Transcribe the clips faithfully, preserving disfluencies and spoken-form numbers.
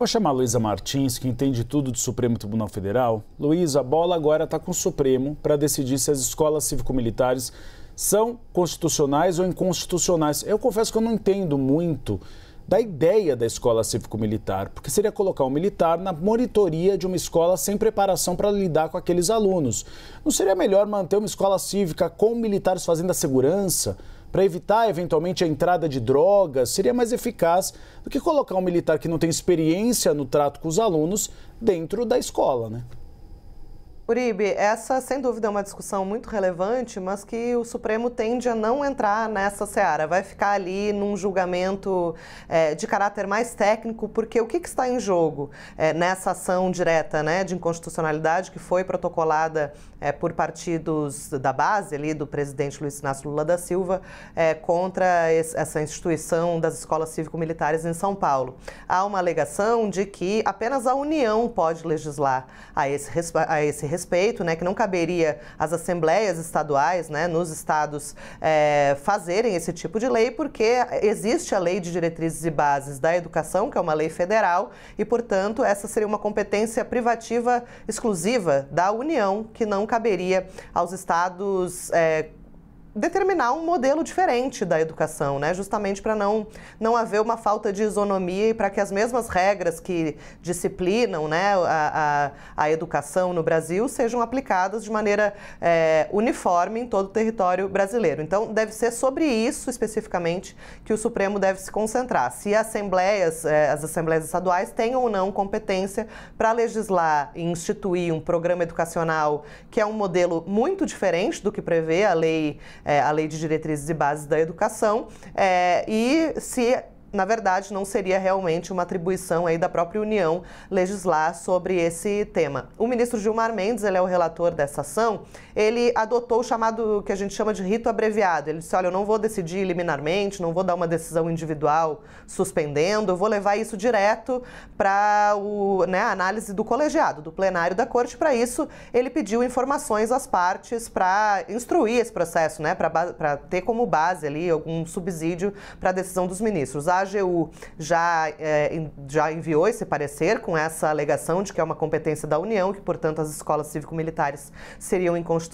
Vou chamar a Luísa Martins, que entende tudo do Supremo Tribunal Federal. Luísa, a bola agora está com o Supremo para decidir se as escolas cívico-militares são constitucionais ou inconstitucionais. Eu confesso que eu não entendo muito da ideia da escola cívico-militar, porque seria colocar um militar na monitoria de uma escola sem preparação para lidar com aqueles alunos. Não seria melhor manter uma escola cívica com militares fazendo a segurança, para evitar, eventualmente, a entrada de drogas? Seria mais eficaz do que colocar um militar que não tem experiência no trato com os alunos dentro da escola, né? Uribe, essa, sem dúvida, é uma discussão muito relevante, mas que o Supremo tende a não entrar nessa seara. Vai ficar ali num julgamento é, de caráter mais técnico, porque o que, que está em jogo é, nessa ação direta, né, de inconstitucionalidade que foi protocolada é, por partidos da base ali do presidente Luiz Inácio Lula da Silva é, contra esse, essa instituição das escolas cívico-militares em São Paulo. Há uma alegação de que apenas a União pode legislar a esse a esse respeito. Respeito, né, que não caberia às assembleias estaduais, né, nos estados é, fazerem esse tipo de lei, porque existe a Lei de Diretrizes e Bases da Educação, que é uma lei federal, e, portanto, essa seria uma competência privativa exclusiva da União, que não caberia aos estados é, determinar um modelo diferente da educação, né? Justamente para não, não haver uma falta de isonomia e para que as mesmas regras que disciplinam, né, a, a, a educação no Brasil sejam aplicadas de maneira é, uniforme em todo o território brasileiro. Então, deve ser sobre isso, especificamente, que o Supremo deve se concentrar. Se assembleias, é, as assembleias estaduais têm ou não competência para legislar e instituir um programa educacional que é um modelo muito diferente do que prevê a lei... É, a Lei de Diretrizes e Bases da Educação, é, e se, na verdade, não seria realmente uma atribuição aí da própria União legislar sobre esse tema. O ministro Gilmar Mendes, ele é o relator dessa ação, ele adotou o chamado, que a gente chama de rito abreviado. Ele disse, olha, eu não vou decidir liminarmente, não vou dar uma decisão individual suspendendo, eu vou levar isso direto para o, né, a análise do colegiado, do plenário da corte. Para isso, ele pediu informações às partes para instruir esse processo, né, para ter como base ali algum subsídio para a decisão dos ministros. A A G U já, é, já enviou esse parecer com essa alegação de que é uma competência da União, que, portanto, as escolas cívico-militares seriam inconstitucionais.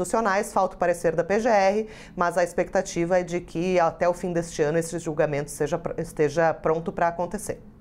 Falta o parecer da P G R, mas a expectativa é de que até o fim deste ano esse julgamento seja, esteja pronto para acontecer.